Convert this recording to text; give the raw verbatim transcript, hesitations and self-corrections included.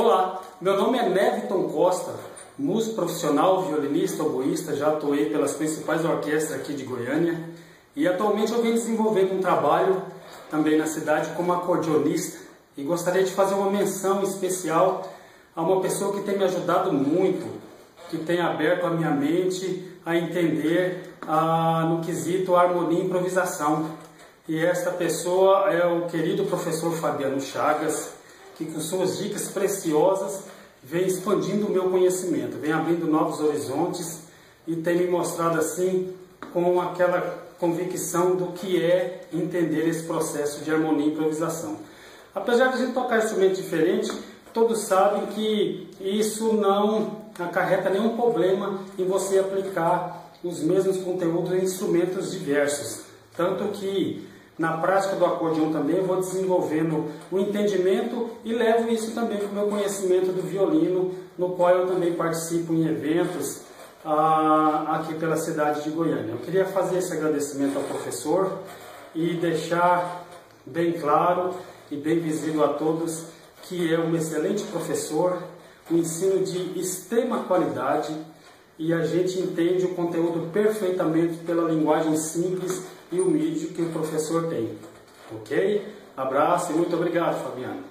Olá, meu nome é Neviton Costa, músico profissional, violinista, oboísta, já atuei pelas principais orquestras aqui de Goiânia e atualmente eu venho desenvolvendo um trabalho também na cidade como acordeonista e gostaria de fazer uma menção especial a uma pessoa que tem me ajudado muito, que tem aberto a minha mente a entender a, no quesito harmonia e improvisação. E esta pessoa é o querido professor Fabiano Chagas, que com suas dicas preciosas vem expandindo o meu conhecimento, vem abrindo novos horizontes e tem me mostrado assim com aquela convicção do que é entender esse processo de harmonia e improvisação. Apesar de a gente tocar instrumento diferente, todos sabem que isso não acarreta nenhum problema em você aplicar os mesmos conteúdos em instrumentos diversos, tanto que na prática do acordeão também eu vou desenvolvendo o entendimento e levo isso também para o meu conhecimento do violino, no qual eu também participo em eventos ah, aqui pela cidade de Goiânia. Eu queria fazer esse agradecimento ao professor e deixar bem claro e bem visível a todos que é um excelente professor, um ensino de extrema qualidade e a gente entende o conteúdo perfeitamente pela linguagem simples e humilde que o professor tem. Ok? Abraço e muito obrigado, Fabiano.